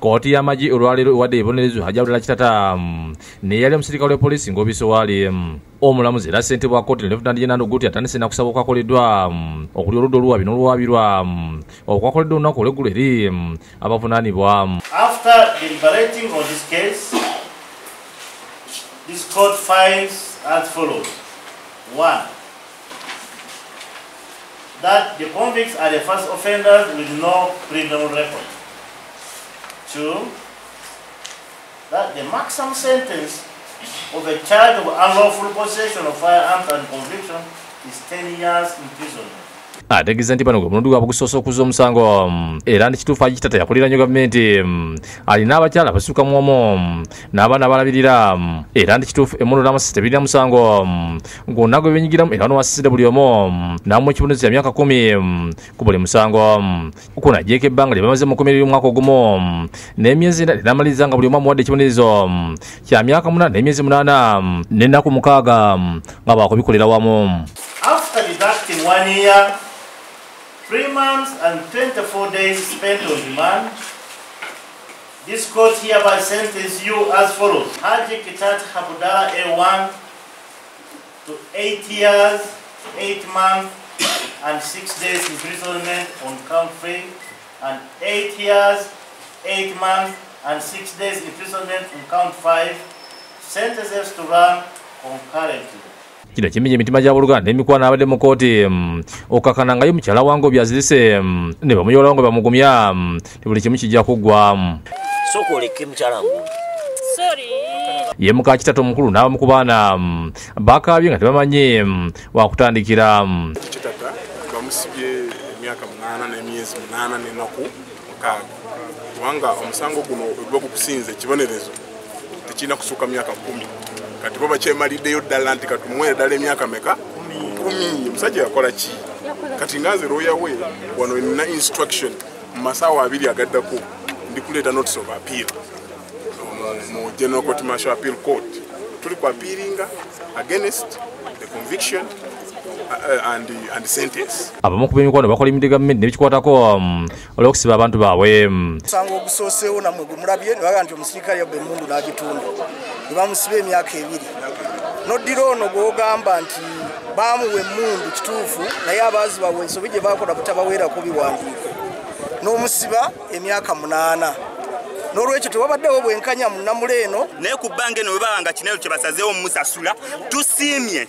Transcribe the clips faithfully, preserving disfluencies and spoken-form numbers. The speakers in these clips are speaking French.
Koti ya maji uruwali uwade ibonelezu hajabu la chitata um, ni yale msirika ule polisi ngobiso wali um, omulamuzi la senti wa koti Lieutenant General Gutti atanise na kusaba kwa kole dwa um, okuli oludo luwa binulu wabi lwa um, okwa kole dwa nako legule li um, abafunani bwa um. After deliberating on this case, this court finds as follows. One, that the convicts are the first offenders with no criminal record. Two, that the maximum sentence of a charge of unlawful possession of firearms and conviction is ten years imprisonment. Ategiza nti pano mundu abakusoso kuzo musango era ndikitufa kitata yakulira nyo government alina abakyala basuka muomo n'abaana balabirira era ndikitufu emuno namasitebira musango ngonago benyigira era no wasiside buli omo namwe kibunuzi ya myaka kumi kubole musango kuna jeke bangali bamaze mukomerira mwaka ogumo n'emyezi namaliza nga buli omo wadde kibunuzo kya myaka munana n'emyezi munana nenda ku mukaga nga bakobikolera wamo. After deducting one year, three months and twenty-four days spent on demand, this court hereby sentences you as follows. Haji Kitat Habudala A one to eight years, eight months and six days imprisonment on count three, and eight years, eight months and six days imprisonment on count five, sentences to run concurrently. Kila chimenye mitima jabu luga nemikuwa na wade mkoti okakana ngayu mchala wango bia zilise neba mjola wango bia mgumia nipuli chimichi jakugwa soko liki mchala wango sorry ye muka chitatu mkulu na mkubana baka abinga tebamanyi wakutandikira chitata kwa msibye miaka mnana na miezi mnana ni naku mkago wanga omsango kuno uduwa kukusinze chibonerezo tichina kusuka miaka kumi katiboba chemalide yo dalanti katumwe dale myaka meka kumi msaje yakola chi katingaze roya we wano ina instruction masawa abili agadda ko ndikuleta notice of appeal mu general court martial appeal court tuli kwa appealinga against the conviction and the, and the sentence abamukubi mikono bakole imide government nebikwatako um, olokusiba abantu bawe um. Sango obusosewo namwe gumulabye nibaganje omusirikale yabe mundu n'agitundu nibamusiba emyaka ebiri noddira ono gwogamba nti bamuwe mundu kituufu naye abaazi bawe ensobi gye bakola butabaweerako biwandiiko n'omusiba emyaka munaana n'olwekyo tebabaddewo bwenkanya munnamuleeno naye ku bbanga eno bwe babanga kinayo kye basazeewo omusasula tusiimye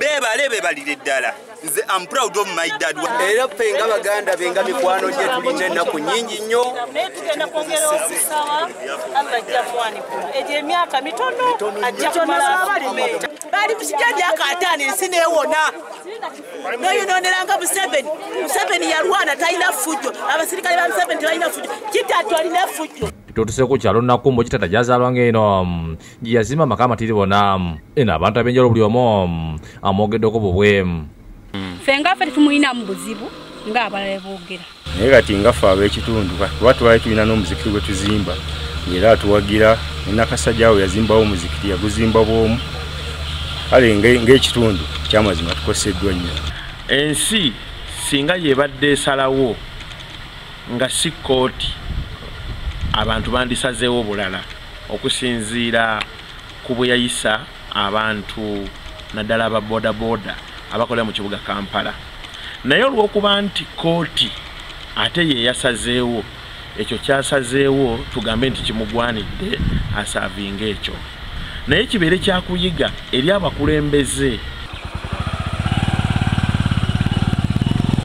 bebale bebalire eddala. Nze I'm proud of my dad. Era penga baganda benga mikwano gye tuli ennaku nnyingi nnyo. Naye tugenda kwongera okusawa abajja kwani kuno. Egyo emyaka mitono ajja kumala bali meta. Bali kusijaji akataana ensi neewona. Noyinoneranga Museveni. Museveni yalwana talina fujjo. Abasirikale ba Museveni tebalina fujjo. Kitatu alina fujjo. Totuseko kyalo nakumbo kitata gyazaalwanga eno yazima makama tiri bona eno abantu abenjalo buli omu amwogeddeko bubwe. Fenga feri tumuina mbuzibu nga abalala boogera naye kati nga ffe ab'ekitundu watu bali tulina n'omuzikiti gwe tuzimba era atuwagira Nakasajjawo yazimbawo omuzikiti yaguzimba bwomu kale ng'ekitundu kyamazima tukoseddwa nnyo. Ensi singa yebadde esalawo nga si kkooti abantu bandisazeewo bulala okusinziira ku bwe yayisa abantu naddala ababoodaboda abakola mu kibuga Kampala. Naye olw'okuba nti kooti ate ye yasazeewo ekyo kyasazeewo tugambe nti kimugwanidde asaavinga ekyo naye kibeere kyakuyiga eri abakulembeze.